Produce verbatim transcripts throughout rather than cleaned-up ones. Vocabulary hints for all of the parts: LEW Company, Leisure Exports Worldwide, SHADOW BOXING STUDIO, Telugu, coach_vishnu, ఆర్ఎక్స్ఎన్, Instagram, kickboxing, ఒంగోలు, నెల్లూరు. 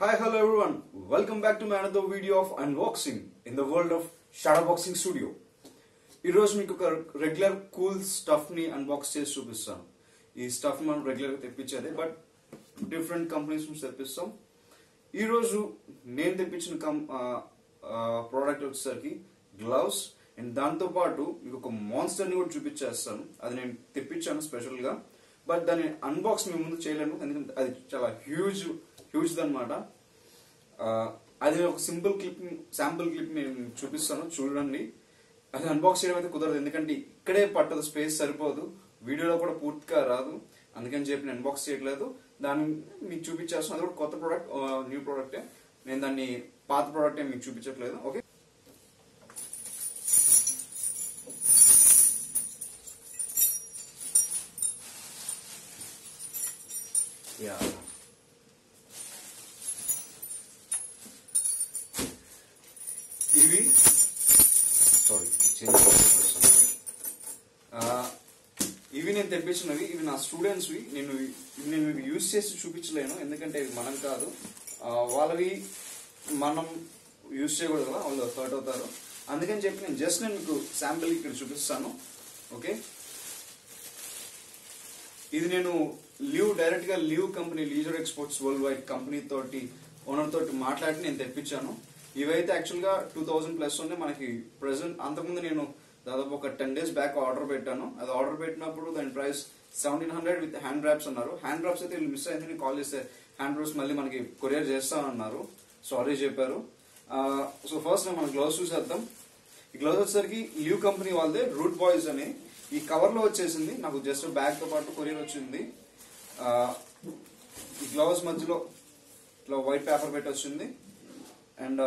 Hi, hello everyone. Welcome back to my another video of unboxing in the world of Shadowboxing Studio. This is regular cool stuff ni unbox chesi chupistanu. Ee stuff man regular teppichade but different companies nu teppistam. Ee roju nenu teppichina product vacchesariki gloves and dantho paatu meeku oka monster ni kuda chupichestanu. Adi nenu teppichanu special ga but dani unbox me mundu cheyalenu endukante adi chaala huge use అనమాట. అది ఒక simple clip sample clip నేను చూపిస్తాను, చూడండి. అది unbox చేయడం అయితే కుదరదు, ఎందుకంటే ఇక్కడే పట్టదు, స్పేస్ సరిపోదు, వీడియోలో కూడా పూర్తిగా రాదు, అందుకని చెప్పి నేను అన్బాక్స్ చేయట్లేదు. దాన్ని మీకు చూపించేస్తాను. అది కూడా కొత్త ప్రోడక్ట్, న్యూ ప్రోడక్టే, నేను దాన్ని పాత ప్రోడక్టే మీకు చూపించట్లేదు. ఓకే, యా ఇవి నేను తెప్పించినవి, ఇవి నా స్టూడెంట్స్ వి. నేను నేను ఇవి యూజ్ చేసి చూపించలేను, ఎందుకంటే ఇవి మనం కాదు, వాళ్ళవి మనం యూజ్ చేయకూడదు కదా, వాళ్ళు థర్డ్ అవుతారు. అందుకని చెప్పి నేను జస్ట్ నేను మీకు శాంపిల్ ఇక్కడ చూపిస్తాను. ఓకే, ఇది నేను లీవ్ డైరెక్ట్ గా leave company, leisure exports world wide company తోటి ఓనర్ తోటి మాట్లాడి నేను తెప్పించాను. ఇవైతే యాక్చువల్ గా టూ థౌసండ్ ప్లస్ ఉన్నాయి మనకి ప్రెసెంట్. అంతకుముందు నేను దాదాపు ఒక టెన్ డేస్ బ్యాక్ ఆర్డర్ పెట్టాను. అది ఆర్డర్ పెట్టినప్పుడు దాని price seventeen hundred with hand wraps అన్నారు. హ్యాండ్ ర్యాప్స్ అయితే వీళ్ళు మిస్ అయితే కాల్ చేస్తే హ్యాండ్ ర్యాప్స్ మళ్ళీ మనకి కొరియర్ చేస్తామన్నారు, సారీ చెప్పారు. సో ఫస్ట్ మనం గ్లౌజ్ చూసేద్దాం. ఈ గ్లౌజ్ వచ్చేసరికి ల్యూ కంపెనీ వాళ్ళదే, రూట్ బాయ్స్ అని. ఈ కవర్ లో వచ్చేసింది నాకు, జస్ట్ బ్యాగ్ తో పాటు కొరియర్ వచ్చింది. ఈ గ్లౌజ్ మధ్యలో ఇట్లా వైట్ పేపర్ పెట్టి వచ్చింది. అండ్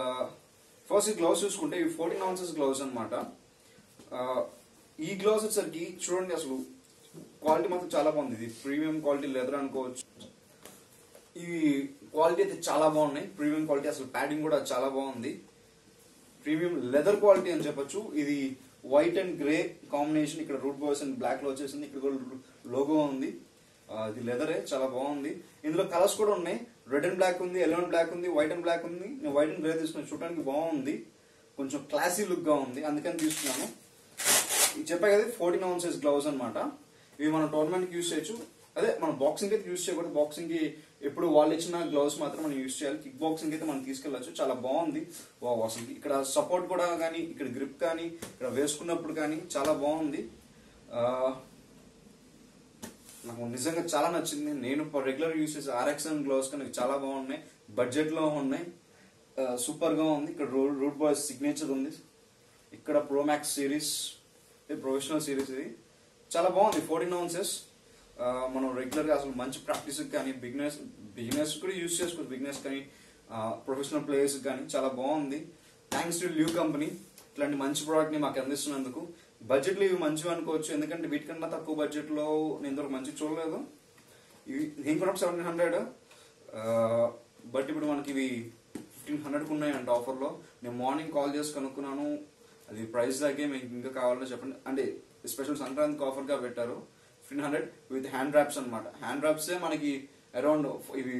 ఫస్ట్ ఈ గ్లౌజ్ చూసుకుంటే ఇవి ఫోర్టీన్ అవన్సెస్ గ్లౌజ్ అనమాట. ఈ గ్లౌజ్ వచ్చేసరికి చూడండి, అసలు క్వాలిటీ మాత్రం చాలా బాగుంది. ఇది ప్రీమియం క్వాలిటీ లెదర్ అనుకోవచ్చు. ఈ క్వాలిటీ అయితే చాలా బాగున్నాయి, ప్రీమియం క్వాలిటీ. అసలు ప్యాడింగ్ కూడా చాలా బాగుంది, ప్రీమియం లెదర్ క్వాలిటీ అని చెప్పొచ్చు. ఇది వైట్ అండ్ గ్రే కాంబినేషన్, ఇక్కడ రూట్ బాయ్స్ అండ్ బ్లాక్ లో వచ్చేసింది. ఇక్కడ కూడా లోగో ఉంది, ఇది లెదరే, చాలా బాగుంది. ఇందులో కలర్స్ కూడా ఉన్నాయి, రెడ్ అండ్ బ్లాక్ ఉంది, ఎల్లో అండ్ బ్లాక్ ఉంది, వైట్ అండ్ బ్లాక్ ఉంది. నేను వైట్ అండ్ గ్రే తీసుకున్నాను, చూడడానికి బాగుంది, కొంచెం క్లాసీ లుక్ గా ఉంది, అందుకని తీసుకున్నాను. చెప్పా కదా, ఫోర్టీన్ అవన్సెస్ గ్లౌజ్ అనమాట. ఇవి మనం టోర్నమెంట్ కి యూజ్ చేయొచ్చు, అదే మనం బాక్సింగ్ అయితే యూజ్ చేయకూడదు. బాక్సింగ్ కి ఎప్పుడు వాళ్ళు ఇచ్చిన గ్లౌజ్ మాత్రం మనం యూజ్ చేయాలి. కిక్ బాక్సింగ్ అయితే మనం తీసుకెళ్లొచ్చు. చాలా బాగుంది, వావ్. అసలు ఇక్కడ సపోర్ట్ కూడా కానీ, ఇక్కడ గ్రిప్ కానీ, ఇక్కడ వేసుకున్నప్పుడు కానీ చాలా బాగుంది. నాకు నిజంగా చాలా నచ్చింది. నేను రెగ్యులర్ యూజ్ చేసే ఆర్ఎక్స్ఎన్ గ్లౌజ్ కానీ చాలా బాగున్నాయి, బడ్జెట్ లో ఉన్నాయి, సూపర్ గా ఉంది. ఇక్కడ రూట్ బాయ్స్ సిగ్నేచర్ ఉంది, ఇక్కడ ప్రోమాక్స్ సిరీస్, ప్రొఫెషనల్ సిరీస్. ఇది చాలా బాగుంది. ఫోర్టీన్ అవన్సెస్ మనం రెగ్యులర్ గా అసలు మంచి ప్రాక్టీస్ కానీ, బిగినర్స్ బిగినర్స్ కూడా యూజ్ చేసుకోవచ్చు, బిగినర్స్ కానీ ప్రొఫెషనల్ ప్లేయర్స్ కానీ చాలా బాగుంది. థ్యాంక్స్ టు ల్యూ కంపెనీ ఇట్లాంటి మంచి ప్రోడక్ట్ ని మాకు అందిస్తున్నందుకు. బడ్జెట్లు ఇవి మంచివి అనుకోవచ్చు, ఎందుకంటే వీటికన్నా తక్కువ బడ్జెట్ లో నేను ఇంతవరకు మంచి చూడలేదు. ఇవి నేను కూడా సెవెంటీన్ హండ్రెడ్ బట్ ఇప్పుడు మనకి ఇవి ఫిఫ్టీన్ హండ్రెడ్కి ఉన్నాయంట ఆఫర్లో. నేను మార్నింగ్ కాల్ చేసి కనుక్కున్నాను, అది ప్రైస్ లాగే మీకు ఇంకా కావాలంటే చెప్పండి అంటే స్పెషల్ సంక్రాంతికి ఆఫర్గా పెట్టారు. Fifteen hundred with hand wraps అనమాట. హ్యాండ్ ర్యాప్సే మనకి అరౌండ్ ఇవి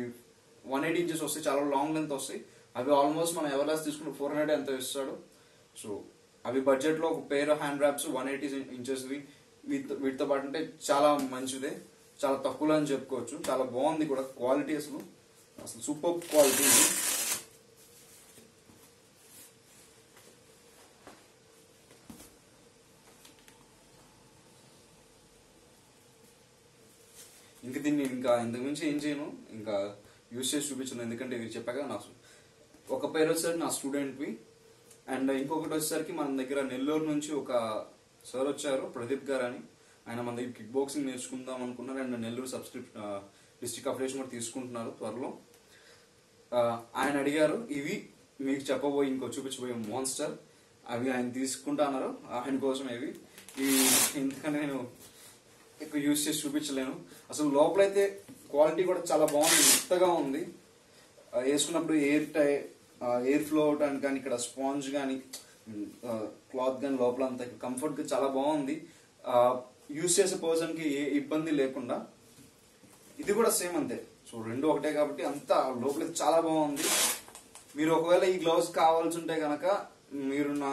వన్ ఎయిటీ ఇంచెస్ వస్తాయి, చాలా లాంగ్ లెంత్ వస్తాయి. అవి ఆల్మోస్ట్ మనం ఎవరెస్ట్ తీసుకుంటే ఫోర్ హండ్రెడ్ ఎంత ఇస్తాడు. సో అవి బడ్జెట్లో ఒక pair hand wraps one eighty ఇంచెస్వి విత్ వీటితో పాటు అంటే చాలా మంచిదే, చాలా తక్కువలో అని చెప్పుకోవచ్చు. చాలా బాగుంది కూడా క్వాలిటీ, అసలు అసలు సూపర్ క్వాలిటీ. ఇంకా దీన్ని ఇంకా ఇంతకుమించి ఏం చేయను, ఇంకా యూజ్ చేసి చూపించను, ఎందుకంటే ఇవి చెప్పాక నా ఒక పేరు వచ్చేసరికి నా స్టూడెంట్వి. అండ్ ఇంకొకటి వచ్చేసరికి మన దగ్గర నెల్లూరు నుంచి ఒక సార్ వచ్చారు, ప్రదీప్ గారు అని. ఆయన మన దగ్గర కిక్ బాక్సింగ్ నేర్చుకుందాం అనుకున్నారు. అండ్ నెల్లూరు సబ్స్క్రిప్ డిస్ట్రిక్ట్ అఫిలియేషన్ కూడా తీసుకుంటున్నారు త్వరలో. ఆయన అడిగారు, ఇవి మీకు చెప్పబోయి ఇంకో చూపించబోయే మాన్స్టర్, అవి ఆయన తీసుకుంటా అన్నారు. ఆయన కోసం ఇవి ఇవి ఎందుకంటే నేను ఎక్కువ యూజ్ చేసి చూపించలేను. అసలు లోపలైతే క్వాలిటీ కూడా చాలా బాగుంది, మెత్తగా ఉంది. వేసుకున్నప్పుడు ఎయిర్ టై ఎయిర్ ఫ్లో అవటానికి కానీ, ఇక్కడ స్పాంజ్ కానీ, క్లాత్ కానీ, లోపల అంత కంఫర్ట్గా చాలా బాగుంది. యూజ్ చేసే పర్సన్కి ఏ ఇబ్బంది లేకుండా. ఇది కూడా సేమ్ అంతే, सो रेंडु ఒకటే కాబట్టి అంత లోపలికి చాలా బాగుంది। మీరు ఒకవేళ ఈ గ్లౌస్ కావాల్సి ఉంటే గనక మీరు నా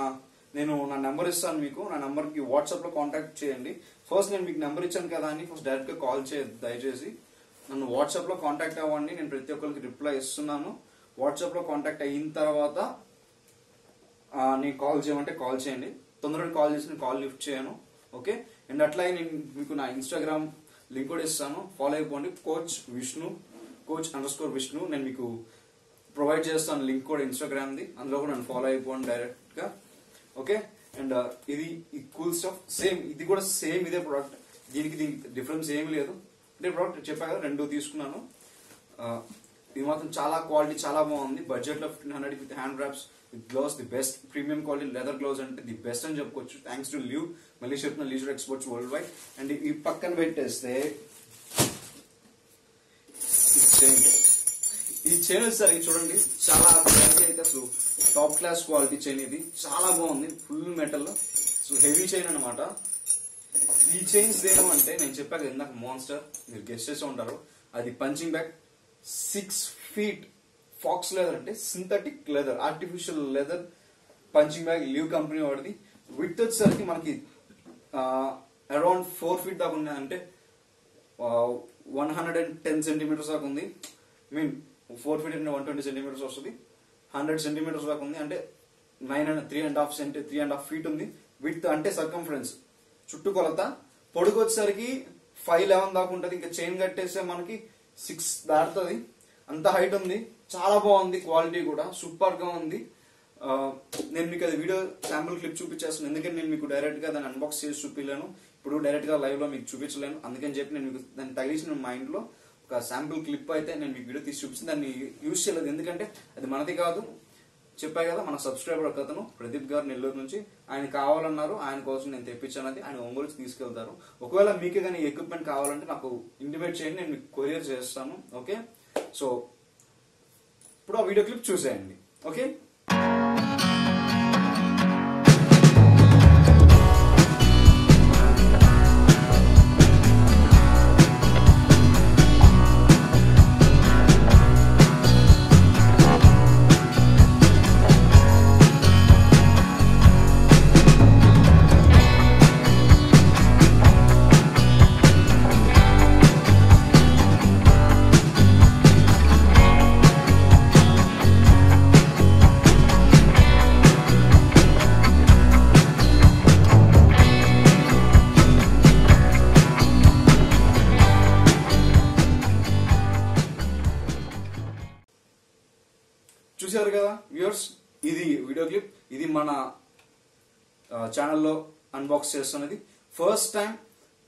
నేను నా నంబర్ ఇస్తాను మీకు। నా నంబర్ కి వాట్సాప్ లో కాంటాక్ట్ చేయండి। ఫస్ట్ నేను మీకు నంబర్ ఇచ్చాను కదా అని ఫస్ట్ డైరెక్ట్ గా కాల్ చేయ దయచేసి నన్ను వాట్సాప్ లో కాంటాక్ట్ అవ్వండి। నేను ప్రతి ఒక్కరికి రిప్లై ఇస్తున్నాను। వాట్సాప్ లో కాంటాక్ట్ అయిన తర్వాత ఆ నేను కాల్ చేయమంటే కాల్ చేయండి। తొందరగా కాల్ చేసి కాల్ లిఫ్ట్ చేయను ఓకే। అండ్ అట్లాగే నేను మీకు నా ఇన్స్టాగ్రామ్ లింక్ కూడా ఇస్తాను, ఫాలో అయిపోండి। Coach Vishnu coach underscore Vishnu నేను మీకు ప్రొవైడ్ చేస్తాను లింక్ కూడా ఇన్స్టాగ్రామ్ ది, అందులో కూడా నన్ను ఫాలో అయిపోండి డైరెక్ట్ గా ఓకే। అండ్ ఇది ఈ కూల్ స్టఫ్ సేమ్ ఇది కూడా సేమ్ ఇదే ప్రోడక్ట్, దీనికి దీనికి డిఫరెన్స్ ఏమీ లేదు। ఇదే ప్రోడక్ట్ చెప్పా కదా రెండు తీసుకున్నాను। ఇది మాత్రం చాలా క్వాలిటీ చాలా బాగుంది। బడ్జెట్ లో fifteen hundred with hand wraps with gloves the best premium quality leather gloves అంటే ది బెస్ట్ అని చెప్పుకోవచ్చు thanks to Liv Malaysia leisure exports world wide. And ఈ పక్కన పెట్టేస్తే ఈ చైన్ సార్ ఇది చూడండి చాలా క్వాలిటీ అయితే అసలు టాప్ క్లాస్ క్వాలిటీ చైన్, ఇది చాలా బాగుంది full metal so heavy chain అనమాట। ఈ చైన్స్ దేనం అంటే నేను చెప్పాక ఇందాక మోన్స్టర్ మీరు గెస్ట్ చేసి ఉంటారు, అది punching bag six feet faux leather అంటే synthetic leather artificial leather punching bag Liv company వాడిది। విత్ వచ్చేసరికి మనకి అరౌండ్ ఫోర్ ఫీట్ దాకా ఉంది అంటే one hundred and ten centimetres దాకా ఉంది, మీన్ ఫోర్ ఫీట్ అంటే వన్ ట్వంటీ సెంటీమీటర్స్ వస్తుంది, హండ్రెడ్ సెంటీమీటర్స్ దాకా ఉంది అంటే nine and three and half centi three and half feet ఉంది విత్ అంటే సర్కంఫరెన్స్ చుట్టుకొలత। పొడుగు వచ్చేసరికి ఫైవ్ లెవెన్ దాకా ఉంటుంది, ఇంకా చైన్ కట్టేస్తే మనకి సిక్స్ దాటుతుంది అంత హైట్ ఉంది। చాలా బాగుంది క్వాలిటీ కూడా సూపర్ గా ఉంది। నేను మీకు అది వీడియో శాంపుల్ క్లిప్ చూపించేస్తాను, ఎందుకంటే నేను మీకు డైరెక్ట్ గా దాన్ని అన్బాక్స్ చేసి చూపించలేను ఇప్పుడు డైరెక్ట్ గా లైవ్ లో మీకు చూపించలేను, అందుకని చెప్పి నేను మీకు దాన్ని తగిలిసిన మా ఇంట్లో ఒక శాంపుల్ క్లిప్ అయితే నేను మీకు వీడియో తీసి చూపించి దాన్ని యూజ్ చేయలేదు, ఎందుకంటే అది మనది కాదు చెప్పాయి కదా మన సబ్స్క్రైబర్ ఒక అతను ప్రదీప్ గారు నెల్లూరు నుంచి ఆయన కావాలన్నారు, ఆయన కోసం నేను తెప్పించాను అది ఆయన ఒంగోలు తీసుకెళ్తారు। ఒకవేళ మీకే కానీ ఎక్విప్మెంట్ కావాలంటే నాకు ఇంటిమేట్ చేయండి, నేను మీకు కొరియర్ చేస్తాను ఓకే। సో ఇప్పుడు ఆ వీడియో క్లిప్ చూసేయండి ఓకే। చూసారు కదా వ్యూవర్స్ ఇది వీడియో క్లిప్, ఇది మన ఛానల్లో అన్బాక్స్ చేస్తున్నది ఫస్ట్ టైం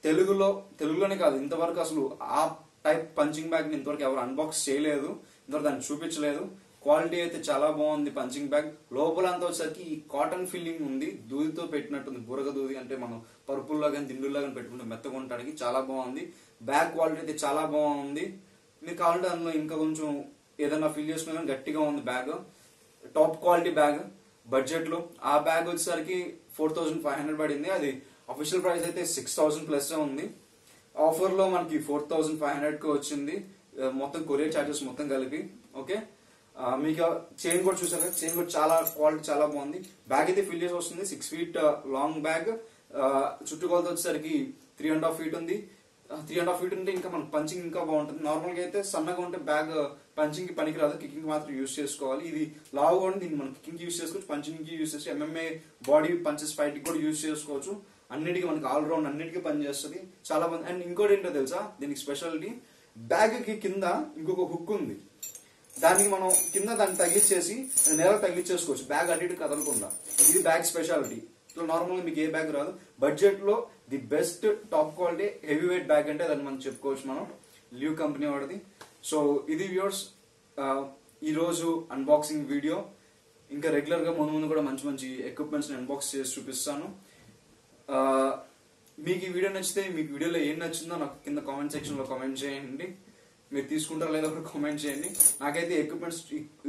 తెలుగులో, తెలుగులోనే కాదు ఇంతవరకు అసలు ఆ టైప్ పంచింగ్ బ్యాగ్ ని ఇంతవరకు ఎవరు అన్బాక్స్ చేయలేదు, ఇంతవరకు దాన్ని చూపించలేదు। క్వాలిటీ అయితే చాలా బాగుంది పంచింగ్ బ్యాగ్, లోపల అంతా వచ్చేసరికి ఈ కాటన్ ఫీలింగ్ ఉంది, దూదితో పెట్టినట్టుంది బురగ దూది అంటే మనం పరుపుల్లో కానీ దిండుల్లో కానీ పెట్టుకుంటే మెత్తగొనడానికి చాలా బాగుంది। బ్యాగ్ క్వాలిటీ అయితే చాలా బాగుంది, మీకు కావాలంటే అందులో ఇంకా కొంచెం ఏదైనా ఫిల్ చేసుకున్నా గట్టిగా ఉంది bag, top quality bag budget లో। ఆ బ్యాగ్ వచ్చేసరికి ఫోర్ థౌసండ్ ఫైవ్ హండ్రెడ్ పడింది, అది అఫీషియల్ ప్రైస్ అయితే సిక్స్ థౌసండ్ ప్లస్ ఉంది, ఆఫర్ లో మనకి ఫోర్ థౌసండ్ ఫైవ్ హండ్రెడ్ కి వచ్చింది మొత్తం కొరియర్ చార్జెస్ మొత్తం కలిపి ఓకే। మీకు చైన్ కూడా చూసారు కదా, చైన్ కూడా చాలా క్వాలిటీ చాలా బాగుంది, బ్యాగ్ అయితే ఫిల్ చేసి వస్తుంది సిక్స్ ఫీట్ లాంగ్ బ్యాగ్, చుట్టుకొలత వచ్చేసరికి త్రీ అండ్ హాఫ్ ఫీట్ ఉంది, త్రీ అండ్ హాఫ్ ఫీట్ ఉంటే ఇంకా మనకు పంచింగ్ ఇంకా బాగుంటుంది, నార్మల్ గా అయితే సన్నగా ఉంటే బ్యాగ్ పంచింగ్ కి పనికి రాదు కికింగ్ మాత్రం యూజ్ చేసుకోవాలి, ఇది లావుగా ఉంటే దీన్ని మనం కికింగ్ యూజ్ చేసుకోవచ్చు పంచింగ్ కి యూజ్ చేసుకోవచ్చు ఎంఎంఏ బాడీ పంచెస్ ఫైట్ కూడా యూజ్ చేసుకోవచ్చు, అన్నిటికీ మనకి ఆల్ రౌండ్ అన్నిటికీ పనిచేస్తుంది చాలా మంది। అండ్ ఇంకోటి ఏంటో తెలుసా దీనికి స్పెషాలిటీ, బ్యాగ్ కి కింద ఇంకొక హుక్ ఉంది, దానికి మనం కింద దాన్ని తగ్గించేసి నేల తగ్గించేసుకోవచ్చు బ్యాగ్ అన్నిటి కదలకుండా, ఇది బ్యాగ్ స్పెషాలిటీ। నార్మల్ గా మీకు ఏ బ్యాగ్ రాదు, బడ్జెట్ లో the best top quality heavy weight bag అంటే దాన్ని మనం చెప్పుకోవచ్చు మనం లివ్ కంపెనీ వాడిది। సో ఇది వ్యూవర్స్ ఈ రోజు అన్బాక్సింగ్ వీడియో, ఇంకా రెగ్యులర్ గా ముందు ముందు కూడా మంచి మంచి ఎక్విప్మెంట్స్ అన్బాక్స్ చేసి చూపిస్తాను। మీకు ఈ వీడియో నచ్చితే మీకు వీడియోలో ఏం నచ్చిందో నాకు కింద కామెంట్ సెక్షన్ లో కామెంట్ చేయండి, మీరు తీసుకుంటారా లేదా కూడా కామెంట్ చేయండి। నాకైతే ఎక్విప్మెంట్స్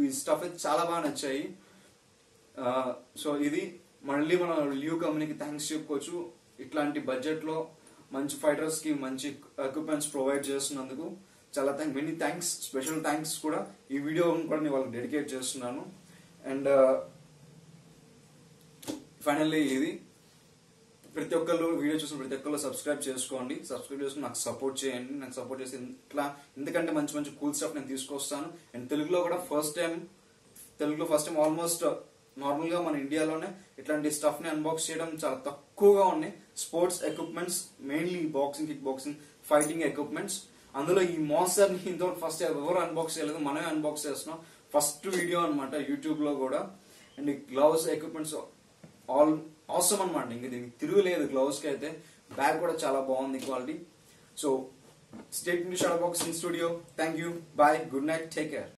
ఈ స్టఫ్ అయితే చాలా బాగా నచ్చాయి। సో ఇది మళ్ళీ మనం లివ్ కంపెనీకి థ్యాంక్స్ చెప్పుకోవచ్చు ఇట్లాంటి బడ్జెట్ లో మంచి ఫైటర్స్ కి మంచి ఎక్విప్మెంట్స్ ప్రొవైడ్ చేస్తున్నందుకు। చాలా thanks many thanks special thanks కూడా ఈ వీడియోని కూడా నేను వాళ్ళకి డెడికేట్ చేస్తున్నాను అండ్ ఫైనల్లీ ఇది ప్రతి ఒక్కళ్ళు వీడియో చూసిన ప్రతి ఒక్కళ్ళు సబ్స్క్రైబ్ చేసుకోండి సబ్స్క్రైబ్ చేసుకొని నాకు సపోర్ట్ చేయండి నాకు సపోర్ట్ చేసి ఇట్లా ఎందుకంటే మంచి మంచి కూల్ స్టఫ్ నేను తీసుకొస్తాను అండ్ తెలుగులో కూడా ఫస్ట్ టైం తెలుగులో ఫస్ట్ టైం ఆల్మోస్ట్ నార్మల్ గా మన ఇండియాలోనే ఇట్లాంటి స్టఫ్ ని అన్బాక్స్ చేయడం చాలా తక్కువగా ఉన్నాయి sports equipments mainly boxing kick boxing fighting equipments అందులో ఈ మోన్స్టర్ ని ఇంతవరకు ఫస్ట్ ఎవరు అన్బాక్స్ చేయలేదు మనమే అన్బాక్స్ చేస్తున్నాం ఫస్ట్ వీడియో అనమాట యూట్యూబ్ లో కూడా అండ్ గ్లౌస్ ఎక్విప్మెంట్స్ ఆల్ అవసరం అనమాట ఇంకా దీనికి తిరుగులేదు గ్లౌస్ కి అయితే బ్యాగ్ కూడా చాలా బాగుంది quality so stay tuned to shadow boxing studio thank you bye good night take care